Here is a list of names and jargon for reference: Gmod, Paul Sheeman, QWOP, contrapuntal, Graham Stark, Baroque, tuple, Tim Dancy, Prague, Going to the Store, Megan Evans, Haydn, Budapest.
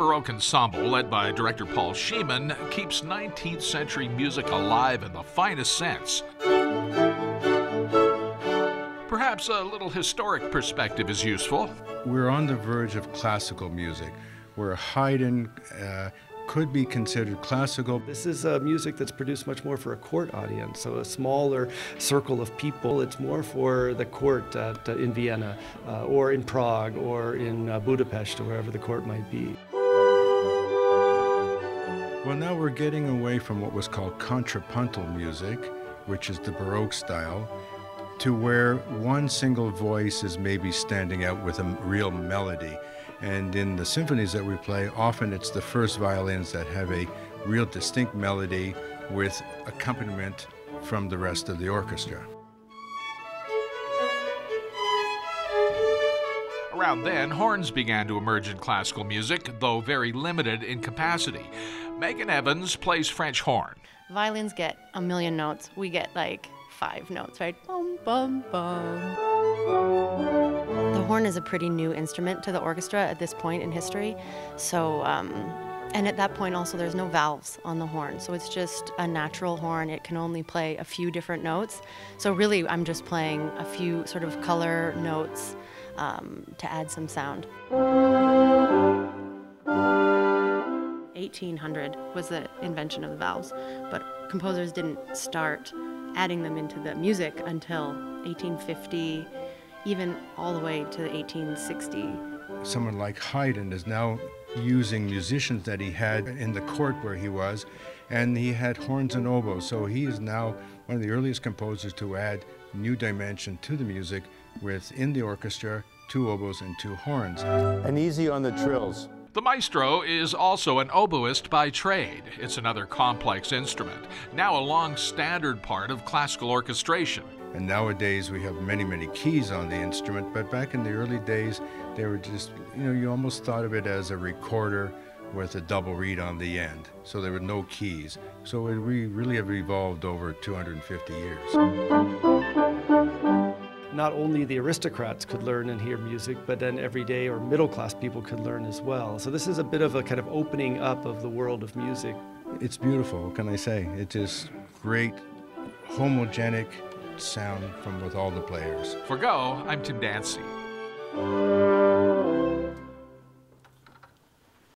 Baroque Ensemble, led by director Paul Sheeman, keeps 19th century music alive in the finest sense. Perhaps a little historic perspective is useful. We're on the verge of classical music, where Haydn could be considered classical. This is music that's produced much more for a court audience, so a smaller circle of people. It's more for the court in Vienna, or in Prague, or in Budapest, or wherever the court might be. Well, now we're getting away from what was called contrapuntal music, which is the Baroque style, to where one single voice is maybe standing out with a real melody. And in the symphonies that we play, often it's the first violins that have a real distinct melody with accompaniment from the rest of the orchestra. Around then, horns began to emerge in classical music, though very limited in capacity. Megan Evans plays French horn. Violins get a million notes. We get like 5 notes, right? Bum, bum, bum. Horn is a pretty new instrument to the orchestra at this point in history, so and at that point also there's no valves on the horn, so it's just a natural horn. It can only play a few different notes, so really I'm just playing a few sort of color notes to add some sound. 1800 was the invention of the valves, but composers didn't start adding them into the music until 1850, even all the way to 1860. Someone like Haydn is now using musicians that he had in the court where he was, and he had horns and oboes, so he is now one of the earliest composers to add new dimension to the music within the orchestra, 2 oboes and 2 horns. And easy on the trills. The maestro is also an oboist by trade. It's another complex instrument, now a long standard part of classical orchestration. And nowadays we have many, many keys on the instrument, but back in the early days, they were just, you know, you almost thought of it as a recorder with a double reed on the end. So there were no keys. So we really have evolved over 250 years. Not only the aristocrats could learn and hear music, but then everyday or middle-class people could learn as well. So this is a bit of a kind of opening up of the world of music. It's beautiful, what can I say? It is great, homogenic sound from with all the players. For Go, I'm Tim Dancy.